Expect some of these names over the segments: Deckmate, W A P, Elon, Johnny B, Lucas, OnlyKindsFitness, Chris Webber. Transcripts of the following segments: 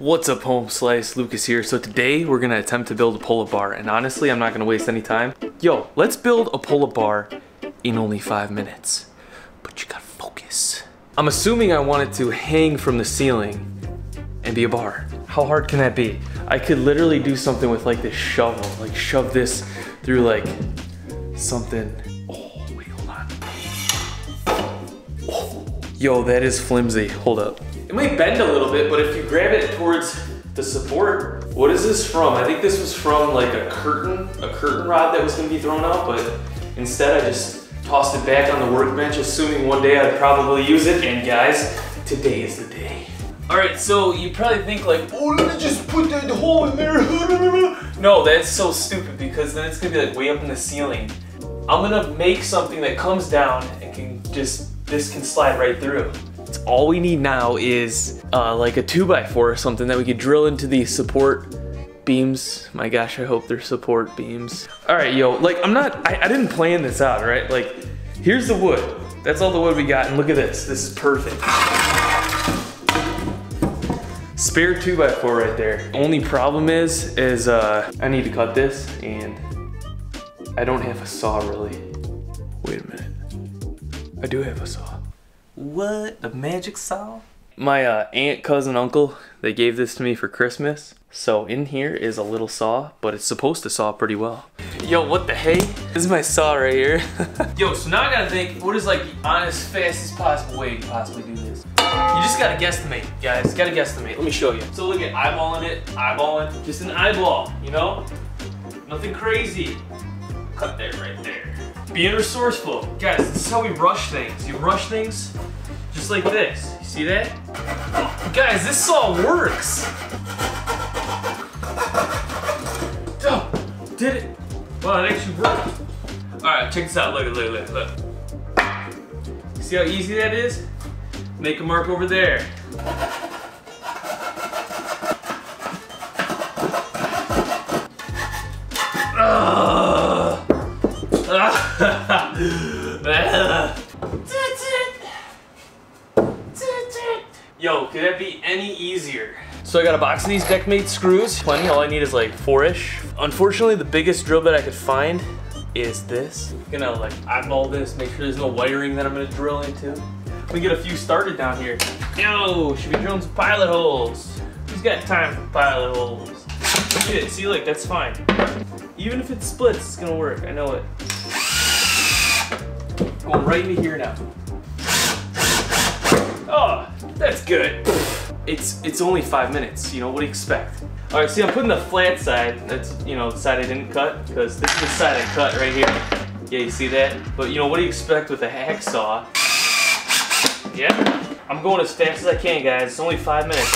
What's up, home slice? Lucas here. So today we're gonna attempt to build a pull-up bar, and honestly I'm not gonna waste any time. Yo, let's build a pull-up bar in only 5 minutes, but you gotta focus. I'm assuming I want it to hang from the ceiling and be a bar. How hard can that be? I could literally do something with like this shovel, like shove this through like something. Oh wait, hold on. Oh. Yo, that is flimsy, hold up. It might bend a little bit, but if you grab it towards the support, what is this from? I think this was from like a curtain rod that was gonna be thrown out, but instead I just tossed it back on the workbench, assuming one day I'd probably use it, and guys, today is the day. All right, so you probably think like, oh, let me just put that hole in there. No, that's so stupid because then it's gonna be like way up in the ceiling. I'm gonna make something that comes down and can just, this can slide right through. All we need now is like a 2x4 or something that we could drill into these support beams. My gosh, I hope they're support beams. All right, yo, like I didn't plan this out, right? Like, here's the wood. That's all the wood we got, and look at this. This is perfect. Spare 2x4 right there. Only problem is I need to cut this, and I don't have a saw really. Wait a minute. I do have a saw. What, a magic saw? My aunt, cousin, uncle, they gave this to me for Christmas. So in here is a little saw, but it's supposed to saw pretty well. Yo, what the hey? This is my saw right here. Yo, so now I gotta think, what is like the honest, fastest possible way to possibly do this? You just gotta guesstimate, guys, gotta guesstimate. Let me show you. So look at eyeballing it, eyeballing, just an eyeball, you know? Nothing crazy. Cut that right there. Being resourceful. Guys, this is how we rush things. You rush things just like this. You see that? Guys, this saw works. Oh, did it. Wow, it actually worked. All right, check this out. Look, look, look, look. See how easy that is? Make a mark over there. Yo, could that be any easier? So I got a box of these Deckmate screws. Plenty, all I need is like 4-ish. Unfortunately, the biggest drill bit I could find is this. I'm gonna like eyeball this, make sure there's no wiring that I'm gonna drill into. We get a few started down here. Yo, should we drill some pilot holes? Who's got time for pilot holes? Look at it, see look, that's fine. Even if it splits, it's gonna work, I know it. Going right into here now. Oh, that's good. It's only 5 minutes, you know, what do you expect? All right, see, I'm putting the flat side, that's, you know, the side I didn't cut, because this is the side I cut right here. Yeah, you see that? But, you know, what do you expect with a hacksaw? Yeah, I'm going as fast as I can, guys. It's only 5 minutes,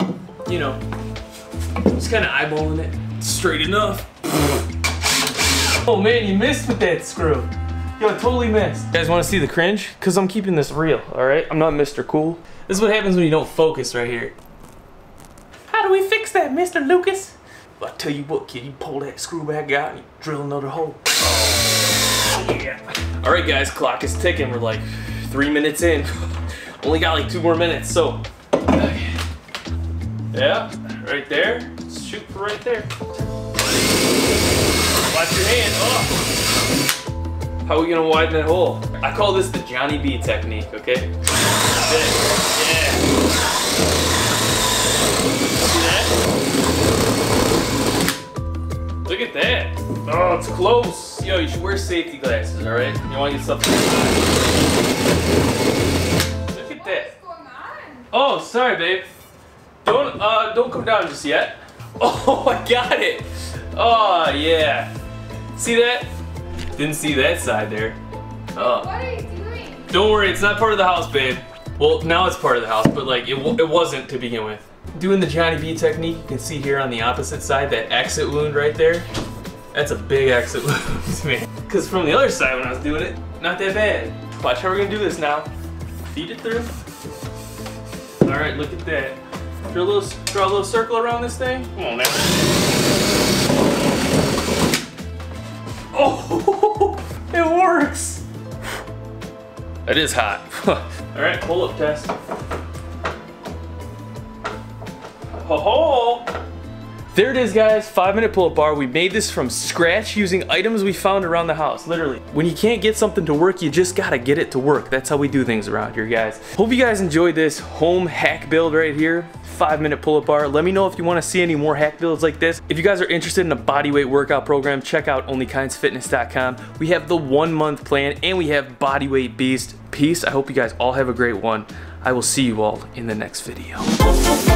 all right? You know, just kind of eyeballing it. Straight enough. Oh, man, you missed with that screw. Yo, I totally missed. You guys wanna see the cringe? Cause I'm keeping this real, all right? I'm not Mr. Cool. This is what happens when you don't focus right here. How do we fix that, Mr. Lucas? Well, I tell you what, kid, you pull that screw back out and you drill another hole. Oh, yeah. All right, guys, clock is ticking. We're like 3 minutes in. Only got like 2 more minutes, so. Yeah, right there. Let's shoot for right there. Watch your hand, oh. How are we gonna widen that hole? I call this the Johnny B technique, okay? Yeah. See that? Look at that. Oh, it's close. Yo, you should wear safety glasses, all right? You wanna get something. Look at that. What's going on? Oh, sorry, babe. Don't come down just yet. Oh, I got it. Oh, yeah. See that? Didn't see that side there. Oh. What are you doing? Don't worry, it's not part of the house, babe. Well, now it's part of the house, but like it wasn't to begin with. Doing the Johnny B technique, you can see here on the opposite side, that exit wound right there. That's a big exit wound to me. Because from the other side when I was doing it, not that bad. Watch how we're gonna do this now. Feed it through. All right, look at that. Draw a little circle around this thing. Come on, man. Oh! It works! It is hot. Alright, pull up test. Oh, there it is, guys. 5-minute pull-up bar. We made this from scratch using items we found around the house, literally. When you can't get something to work, you just gotta get it to work. That's how we do things around here, guys. Hope you guys enjoyed this home hack build right here. 5-minute pull-up bar. Let me know if you want to see any more hack builds like this. If you guys are interested in a bodyweight workout program, check out OnlyKindsFitness.com. We have the 1-month plan and we have bodyweight beast. Peace. I hope you guys all have a great one. I will see you all in the next video.